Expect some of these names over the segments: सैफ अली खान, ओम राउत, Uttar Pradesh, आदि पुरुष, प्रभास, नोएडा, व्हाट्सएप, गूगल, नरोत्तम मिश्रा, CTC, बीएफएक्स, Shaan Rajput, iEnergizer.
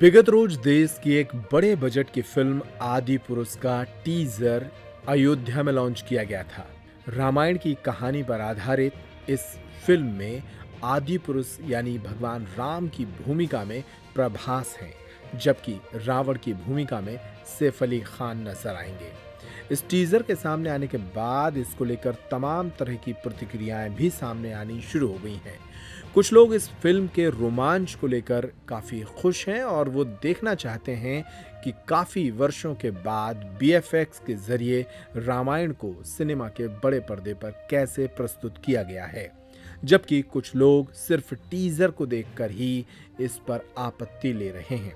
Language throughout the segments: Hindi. विगत रोज देश की एक बड़े बजट की फिल्म आदि पुरुष का टीजर अयोध्या में लॉन्च किया गया था। रामायण की कहानी पर आधारित इस फिल्म में आदि पुरुष यानी भगवान राम की भूमिका में प्रभास हैं, जबकि रावण की भूमिका में सैफ अली खान नजर आएंगे। इस टीजर के सामने आने के बाद इसको लेकर तमाम तरह की प्रतिक्रियाएं भी सामने आनी शुरू हो गई हैं। कुछ लोग इस फिल्म के रोमांच को लेकर काफ़ी खुश हैं और वो देखना चाहते हैं कि काफ़ी वर्षों के बाद बीएफएक्स के ज़रिए रामायण को सिनेमा के बड़े पर्दे पर कैसे प्रस्तुत किया गया है, जबकि कुछ लोग सिर्फ टीजर को देखकर ही इस पर आपत्ति ले रहे हैं।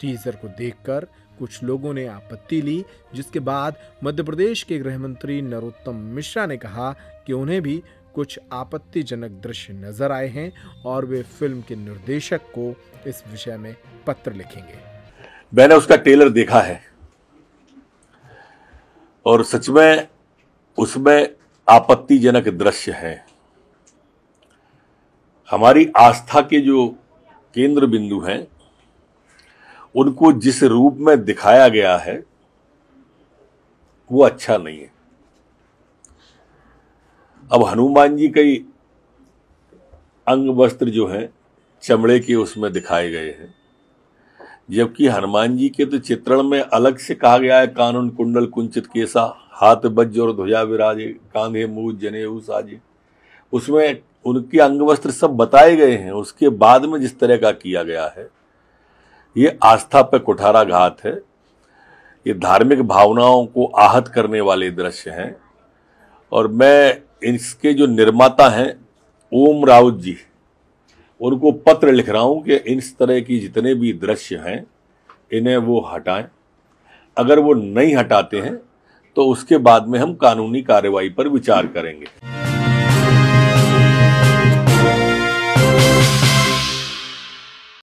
टीजर को देखकर कुछ लोगों ने आपत्ति ली, जिसके बाद मध्य प्रदेश के गृह मंत्री नरोत्तम मिश्रा ने कहा कि उन्हें भी कुछ आपत्तिजनक दृश्य नजर आए हैं और वे फिल्म के निर्देशक को इस विषय में पत्र लिखेंगे। मैंने उसका ट्रेलर देखा है और सच में उसमें आपत्तिजनक दृश्य है। हमारी आस्था के जो केंद्र बिंदु हैं उनको जिस रूप में दिखाया गया है वो अच्छा नहीं है। अब हनुमान जी कई अंग वस्त्र जो हैं चमड़े के उसमें दिखाए गए हैं, जबकि हनुमान जी के तो चित्रण में अलग से कहा गया है कानन कुंडल कुंचित केसा, हाथ वज्र और ध्वजा विराजे, कांधे मूज जनेऊ साजे। उसमें उनके अंग वस्त्र सब बताए गए हैं। उसके बाद में जिस तरह का किया गया है ये आस्था पर कुठाराघात है। ये धार्मिक भावनाओं को आहत करने वाले दृश्य हैं और मैं इसके जो निर्माता हैं ओम राउत जी उनको पत्र लिख रहा हूं कि इस तरह की जितने भी दृश्य हैं इन्हें वो हटाएं। अगर वो नहीं हटाते हैं तो उसके बाद में हम कानूनी कार्रवाई पर विचार करेंगे।